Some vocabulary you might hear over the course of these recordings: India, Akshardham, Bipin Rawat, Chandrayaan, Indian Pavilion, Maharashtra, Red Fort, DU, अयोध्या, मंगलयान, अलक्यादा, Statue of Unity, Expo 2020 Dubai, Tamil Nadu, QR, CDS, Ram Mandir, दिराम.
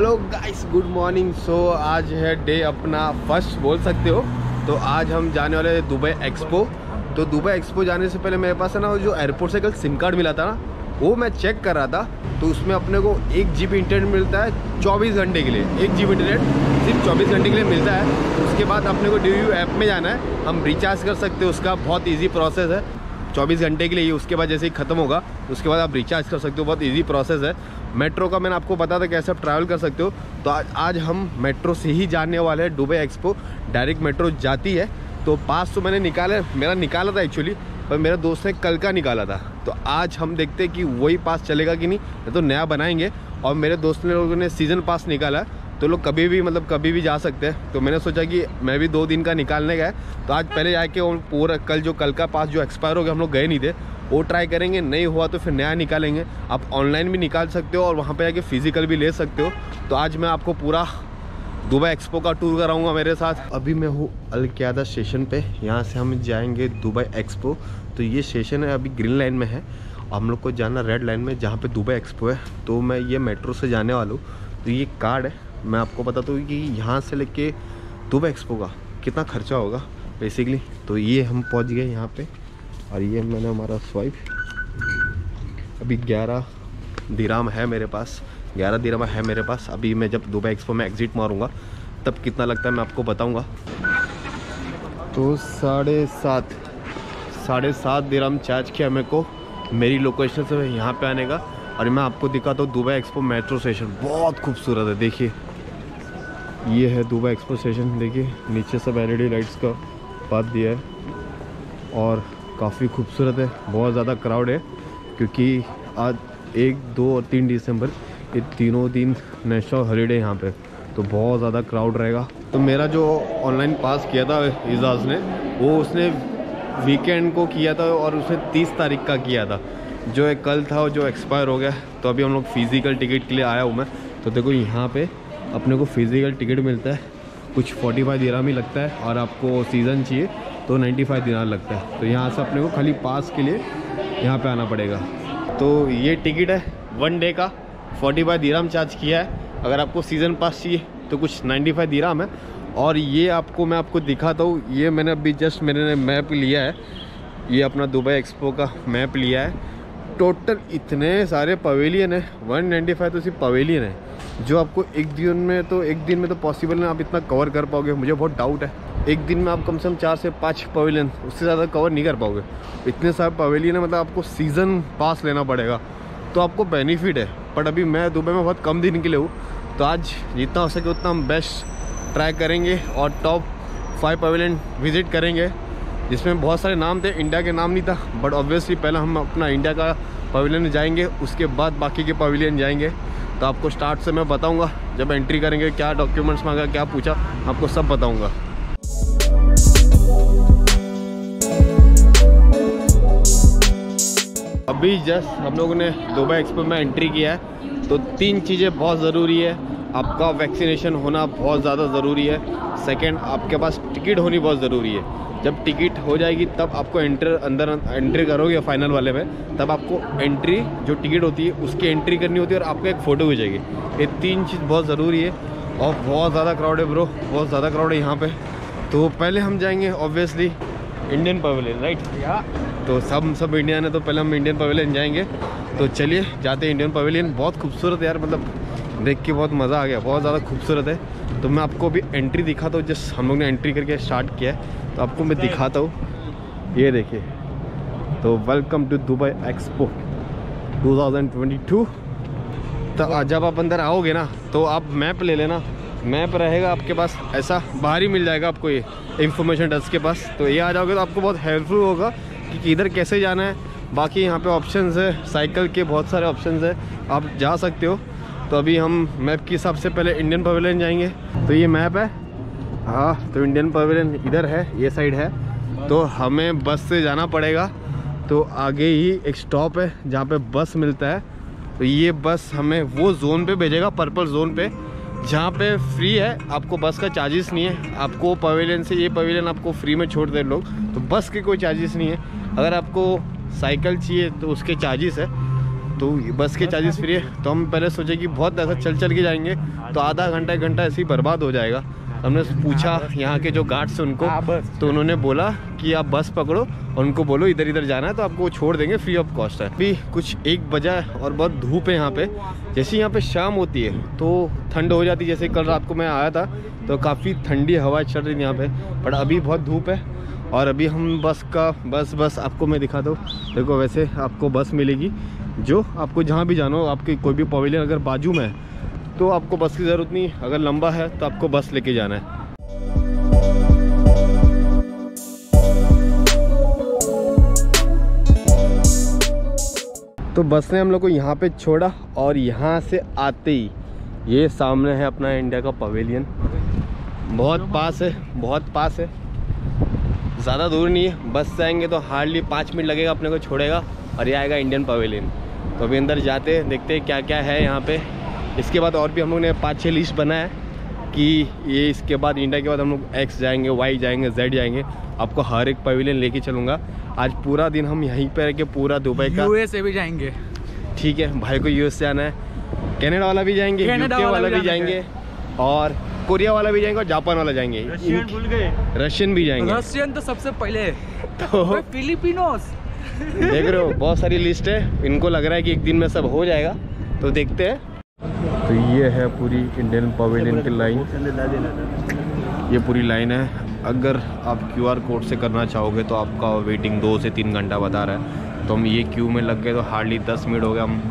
Hello guys, good morning. So आज है day अपना फर्स्ट बोल सकते हो। तो आज हम जाने वाले हैं दुबई एक्सपो। तो दुबई एक्सपो जाने से पहले मेरे पास है ना जो एयरपोर्ट से कल सिम कार्ड मिला था ना, वो मैं चेक कर रहा था। तो उसमें अपने को 1 GB इंटरनेट मिलता है 24 घंटे के लिए। 1 GB इंटरनेट सिर्फ 24 घंटे के लिए मिलता है। उसके बाद अपने को DU ऐप में जाना है, हम रिचार्ज कर सकते हैं। उसका बहुत ईजी प्रोसेस है, 24 घंटे के लिए ही। उसके बाद जैसे ही ख़त्म होगा उसके बाद आप रिचार्ज कर सकते हो। बहुत इजी प्रोसेस है। मेट्रो का मैंने आपको बताया था कैसे आप ट्रैवल कर सकते हो। तो आज हम मेट्रो से ही जाने वाले हैं दुबई एक्सपो। डायरेक्ट मेट्रो जाती है। तो पास तो मैंने निकाला था एक्चुअली, पर मेरे दोस्त ने कल का निकाला था। तो आज हम देखते हैं कि वही पास चलेगा कि नहीं, तो नया बनाएंगे। और मेरे दोस्त ने लोगों ने सीज़न पास निकाला, तो लोग कभी भी कभी भी जा सकते हैं। तो मैंने सोचा कि मैं भी 2 दिन का निकालने गया। तो आज पहले जाके वो पूरा कल का पास जो एक्सपायर हो गया, हम लोग गए नहीं थे, वो ट्राई करेंगे। नहीं हुआ तो फिर नया निकालेंगे। आप ऑनलाइन भी निकाल सकते हो और वहाँ पे जाके फिजिकल भी ले सकते हो। तो आज मैं आपको पूरा दुबई एक्सपो का टूर कराऊँगा मेरे साथ। अभी मैं हूँ अलक्यादा स्टेशन पर। यहाँ से हम जाएँगे दुबई एक्सपो। तो ये स्टेशन है, अभी ग्रीन लाइन में है। हम लोग को जाना रेड लाइन में, जहाँ पर दुबई एक्सपो है। तो मैं ये मेट्रो से जाने वाला हूँ। तो ये कार्ड है, मैं आपको बताता हूँ कि यहाँ से लेके दुबई एक्सपो का कितना खर्चा होगा बेसिकली। तो ये हम पहुँच गए यहाँ पे। और ये मैंने हमारा स्वाइप, अभी 11 दिराम है मेरे पास। 11 दिराम है मेरे पास। अभी मैं जब दुबई एक्सपो में एग्जिट मारूँगा तब कितना लगता है मैं आपको बताऊँगा। तो 7.5 दिराम चार्ज किया मेरे को मेरी लोकेशन से यहाँ पर आने का। और मैं आपको दिखाता हूँ दुबई एक्सपो मेट्रो स्टेशन। बहुत खूबसूरत है, देखिए ये है दुबई एक्सपो स्टेशन। देखिए नीचे सब LED लाइट्स का पात दिया है और काफ़ी खूबसूरत है। बहुत ज़्यादा क्राउड है क्योंकि आज 1, 2 और 3 दिसंबर ये तीनों दिन नेशनल हॉलीडे यहाँ पे। तो बहुत ज़्यादा क्राउड रहेगा। तो मेरा जो ऑनलाइन पास किया था एजाज ने, वो उसने वीकेंड को किया था और उसने 30 तारीख का किया था, जो एक कल था जो एक्सपायर हो गया। तो अभी हम लोग फिज़िकल टिकट के लिए आया हूँ मैं। तो देखो यहाँ पे अपने को फिज़िकल टिकट मिलता है, कुछ 45 दिराम ही लगता है। और आपको सीज़न चाहिए तो 95 दिराम लगता है। तो यहाँ से अपने को खाली पास के लिए यहाँ पे आना पड़ेगा। तो ये टिकट है 1 डे का, 45 दिराम चार्ज किया है। अगर आपको सीज़न पास चाहिए तो कुछ 95 दिराम है। और ये आपको मैं दिखाता हूँ। ये मैंने अभी जस्ट मैंने मैप लिया है, ये अपना दुबई एक्सपो का मैप लिया है। टोटल इतने सारे पवेलियन है, 195 तो सिर्फ पवेलियन है जो आपको एक दिन में तो पॉसिबल नहीं आप इतना कवर कर पाओगे। मुझे बहुत डाउट है, एक दिन में आप कम से कम 4 से 5 पवेलियन, उससे ज़्यादा कवर नहीं कर पाओगे। इतने सारे पवेलियन है, मतलब आपको सीज़न पास लेना पड़ेगा तो आपको बेनिफिट है। बट अभी मैं दुबई में बहुत कम दिन के लिए हूँ। तो आज जितना हो सके उतना हम बेस्ट ट्राई करेंगे और टॉप 5 पवेलियन विज़िट करेंगे, जिसमें बहुत सारे नाम थे। इंडिया के नाम नहीं था, बट ऑब्वियसली पहले हम अपना इंडिया का पवेलियन जाएंगे, उसके बाद बाकी के पवेलियन जाएंगे। तो आपको स्टार्ट से मैं बताऊंगा, जब एंट्री करेंगे क्या डॉक्यूमेंट्स मांगा, क्या पूछा, आपको सब बताऊंगा। अभी जस्ट हम लोगों ने दुबई एक्सपो में एंट्री किया है। तो 3 चीज़ें बहुत ज़रूरी है। आपका वैक्सीनेशन होना बहुत ज़्यादा ज़रूरी है। सेकेंड, आपके पास टिकट होनी बहुत ज़रूरी है। जब टिकट हो जाएगी तब आपको अंदर एंट्री करोगे फाइनल वाले में, तब आपको एंट्री जो टिकट होती है उसकी एंट्री करनी होती है और आपको एक फ़ोटो खिंचेगी। ये 3 चीज़ बहुत ज़रूरी है। और बहुत ज़्यादा क्राउड है ब्रो, बहुत ज़्यादा क्राउड है यहाँ पे। तो पहले हम जाएंगे ऑब्वियसली इंडियन पवेलियन, राइट? तो सब इंडियन है, तो पहले हम इंडियन पवेलियन जाएंगे। तो चलिए जाते हैं इंडियन पवेलियन। बहुत खूबसूरत है यार, मतलब देख के बहुत मज़ा आ गया, बहुत ज़्यादा खूबसूरत है। तो मैं आपको अभी एंट्री दिखाता हूँ। जस्ट हम लोग ने एंट्री करके स्टार्ट किया है, तो आपको मैं दिखाता हूँ। ये देखिए, तो वेलकम टू दुबई एक्सपो 2022। तो जब आप अंदर आओगे ना तो आप मैप ले लेना, मैप रहेगा आपके पास, ऐसा बाहर ही मिल जाएगा आपको ये इंफॉर्मेशन डेस्क के पास। तो ये आ जाओगे तो आपको बहुत हेल्पफुल होगा कि इधर कैसे जाना है। बाकी यहाँ पे ऑप्शंस है, साइकिल के बहुत सारे ऑप्शंस है, आप जा सकते हो। तो अभी हम मैप के हिसाब से पहले इंडियन पवेलियन जाएंगे। तो ये मैप है, हाँ। तो इंडियन पवेलियन इधर है, ये साइड है। तो हमें बस से जाना पड़ेगा। तो आगे ही एक स्टॉप है जहाँ पे बस मिलता है। तो ये बस हमें वो जोन पे भेजेगा, पर्पल जोन पे, जहाँ पे फ्री है, आपको बस का चार्जेस नहीं है। आपको पवेलियन से ये पवेलियन आपको फ्री में छोड़ दे लोग, तो बस के कोई चार्जेस नहीं है। अगर आपको साइकिल चाहिए तो उसके चार्जेस है। तो बस के चार्जेस फ्री है। तो हम पहले सोचे कि बहुत ऐसा चल चल के जाएंगे तो आधा घंटा एक घंटा ऐसे ही बर्बाद हो जाएगा। हमने पूछा यहाँ के जो गार्ड्स हैं उनको, तो उन्होंने बोला कि आप बस पकड़ो और उनको बोलो इधर इधर जाना है तो आपको छोड़ देंगे, फ्री ऑफ कॉस्ट है। अभी कुछ 1 बजा है और बहुत धूप है यहाँ पे। जैसे यहाँ पे शाम होती है तो ठंड हो जाती है, जैसे कल रात को मैं आया था तो काफ़ी ठंडी हवा चल रही थी यहाँ पर, बट अभी बहुत धूप है। और अभी हम बस का बस आपको मैं दिखा दूँ। देखो वैसे आपको बस मिलेगी जो आपको जहाँ भी जाना हो, आपके कोई भी पवेलियन अगर बाजू में है तो आपको बस की ज़रूरत नहीं, अगर लंबा है तो आपको बस लेके जाना है। तो बस ने हम लोग को यहाँ पे छोड़ा और यहाँ से आते ही ये सामने है अपना इंडिया का पवेलियन। बहुत पास है, बहुत पास है, ज़्यादा दूर नहीं है। बस से आएंगे तो हार्डली 5 मिनट लगेगा, अपने को छोड़ेगा और ये आएगा इंडियन पवेलियन। तो अभी अंदर जाते हैं, देखते हैं क्या क्या है यहाँ पे। इसके बाद और भी हम लोग ने 5-6 लिस्ट बनाया कि ये इसके बाद इंडिया के बाद हम लोग एक्स जाएंगे, वाई जाएंगे, जेड जाएंगे। आपको हर एक पवेलियन लेके चलूँगा। आज पूरा दिन हम यहीं पे रह के पूरा दुबई का यूएसए भी जाएंगे। ठीक है, भाई को यूएसए आना है, कनाडा वाला भी जाएंगे, यूके वाला भी जाएंगे और कोरिया वाला भी जाएंगे और जापान वाला जाएंगे, रशियन भी जाएंगे। रशियन तो सबसे पहले, तो फिलिपिनोस देख रहे हो, बहुत सारी लिस्ट है। इनको लग रहा है कि एक दिन में सब हो जाएगा, तो देखते हैं। तो ये है पूरी इंडियन पवेलियन की लाइन, ये पूरी लाइन है। अगर आप QR कोड से करना चाहोगे तो आपका वेटिंग 2 से 3 घंटा बता रहा है। तो हम ये क्यू में लग गए तो हार्डली 10 मिनट हो गए, हम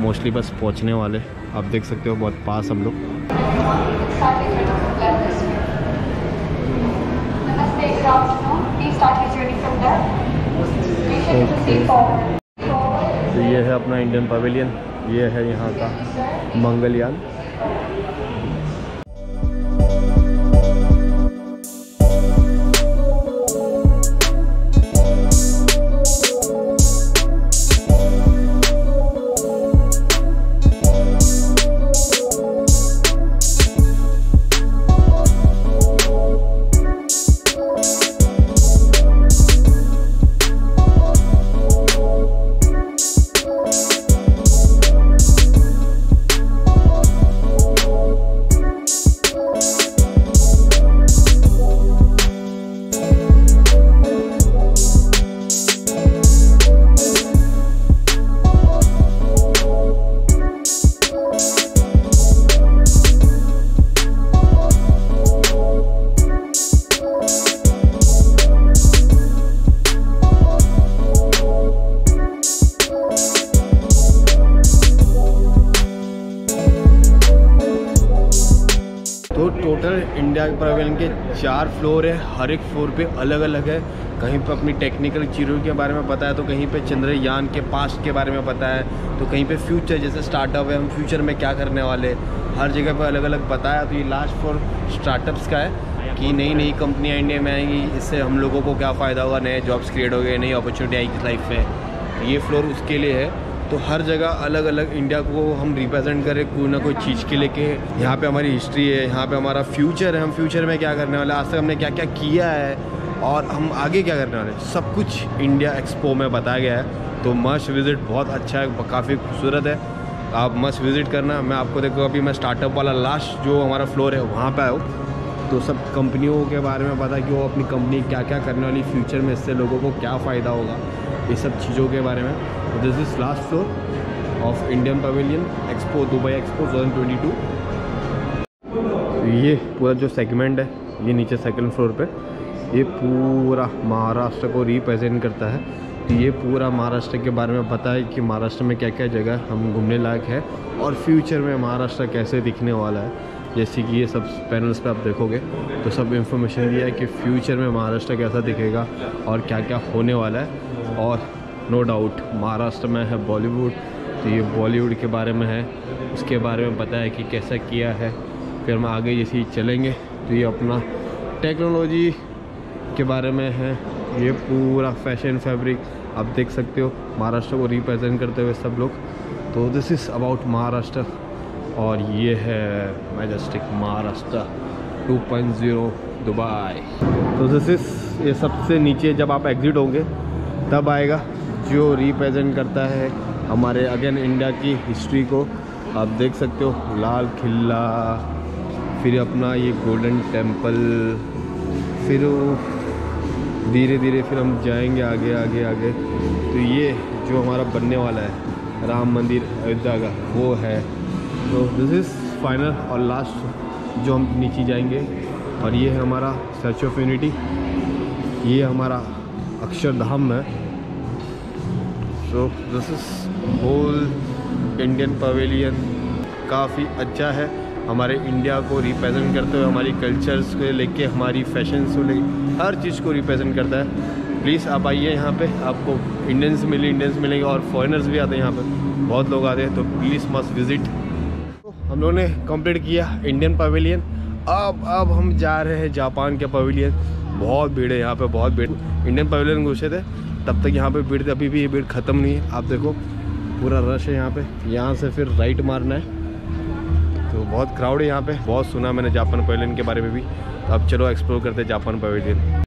मोस्टली बस पहुंचने वाले। आप देख सकते हो बहुत पास हम लोग। तो ये है अपना इंडियन पवेलियन, ये है यहाँ का मंगलयान। इंडिया पवेलियन के 4 फ्लोर है, हर एक फ्लोर पे अलग अलग है। कहीं पे अपनी टेक्निकल चीज़ों के बारे में पता है, तो कहीं पे चंद्रयान के पास्ट के बारे में पता है, तो कहीं पे फ्यूचर जैसे स्टार्टअप है, हम फ्यूचर में क्या करने वाले, हर जगह पे अलग अलग पता है। तो ये लास्ट फ्लोर स्टार्टअप्स का है कि नई नई कंपनियाँ इंडिया में आएंगी, इससे हम लोगों को क्या फ़ायदा होगा, नए जॉब्स क्रिएट हो गए, नई अपॉर्चुनिटी आएगी लाइफ में, ये फ्लोर उसके लिए है। तो हर जगह अलग अलग इंडिया को हम रिप्रेजेंट करें कोई ना कोई चीज़ के लेके। यहाँ पे हमारी हिस्ट्री है, यहाँ पे हमारा फ्यूचर है, हम फ्यूचर में क्या करने वाले, आज तक हमने क्या क्या किया है और हम आगे क्या करने वाले, सब कुछ इंडिया एक्सपो में बताया गया है। तो मस्ट विज़िट, बहुत अच्छा है, काफ़ी खूबसूरत है, आप मस्ट विज़िट करना। मैं आपको देखो अभी मैं स्टार्टअप वाला लास्ट जो हमारा फ्लोर है वहाँ पर आया, तो सब कंपनियों के बारे में पता कि वो अपनी कंपनी क्या क्या करने वाली फ्यूचर में, इससे लोगों को क्या फ़ायदा होगा, ये सब चीज़ों के बारे में। This is last floor of Indian pavilion Expo Dubai Expo 2022। ये पूरा जो सेगमेंट है ये नीचे सेकंड फ्लोर पे, ये पूरा महाराष्ट्र को रिप्रेजेंट करता है। तो ये पूरा महाराष्ट्र के बारे में पता है कि महाराष्ट्र में क्या क्या जगह हम घूमने लायक है और फ्यूचर में महाराष्ट्र कैसे दिखने वाला है। जैसे कि ये सब पैनल्स पे आप देखोगे तो सब इंफॉर्मेशन दिया है कि फ्यूचर में महाराष्ट्र कैसा दिखेगा और क्या क्या होने वाला है। और नो डाउट महाराष्ट्र में है बॉलीवुड, तो ये बॉलीवुड के बारे में है, उसके बारे में पता है कि कैसा किया है। फिर हम आगे जैसे ही चलेंगे तो ये अपना टेक्नोलॉजी के बारे में है, ये पूरा फैशन फैब्रिक आप देख सकते हो, महाराष्ट्र को रिप्रेजेंट करते हुए सब लोग। तो दिस इज़ अबाउट महाराष्ट्र। और ये है मैजेस्टिक महाराष्ट्र 2.0 दुबई। तो दिस इज़, ये सबसे नीचे जब आप एग्ज़िट होंगे तब आएगा जो रिप्रेजेंट करता है हमारे अगेन इंडिया की हिस्ट्री को आप देख सकते हो। लाल किला, फिर अपना ये गोल्डन टेम्पल, फिर धीरे धीरे फिर हम जाएंगे आगे आगे आगे। तो ये जो हमारा बनने वाला है राम मंदिर अयोध्या का वो है। तो दिस इज़ फाइनल और लास्ट जो हम नीचे जाएंगे। और ये है हमारा स्टैचू ऑफ यूनिटी, ये हमारा अक्षरधाम है। So this is whole Indian pavilion, काफ़ी अच्छा है। हमारे इंडिया को रिप्रेजेंट करते हुए, हमारी कल्चर्स को लेके, हमारी फैशन को लेके, हर चीज़ को रिप्रेजेंट करता है। प्लीज़ आप आइए यहाँ पे, आपको इंडियंस मिलेंगे और फॉरेनर्स भी आते हैं यहाँ पे, बहुत लोग आते हैं। तो प्लीज़ मस्ट विज़िट। तो हम लोगों ने कंप्लीट किया इंडियन पवेलियन। अब हम जा रहे हैं जापान के पवेलियन। बहुत भीड़ है यहाँ पर, बहुत भीड़। इंडियन पवेलियन घुसे थे तब तक यहाँ पर भीड़ थी, अभी भी ये भीड़ ख़त्म नहीं है। आप देखो पूरा रश है यहाँ पर। यहाँ से फिर राइट मारना है, तो बहुत क्राउड है यहाँ पे। बहुत सुना मैंने जापान पवेलियन के बारे में भी। अब चलो एक्सप्लोर करते हैं जापान पवेलियन।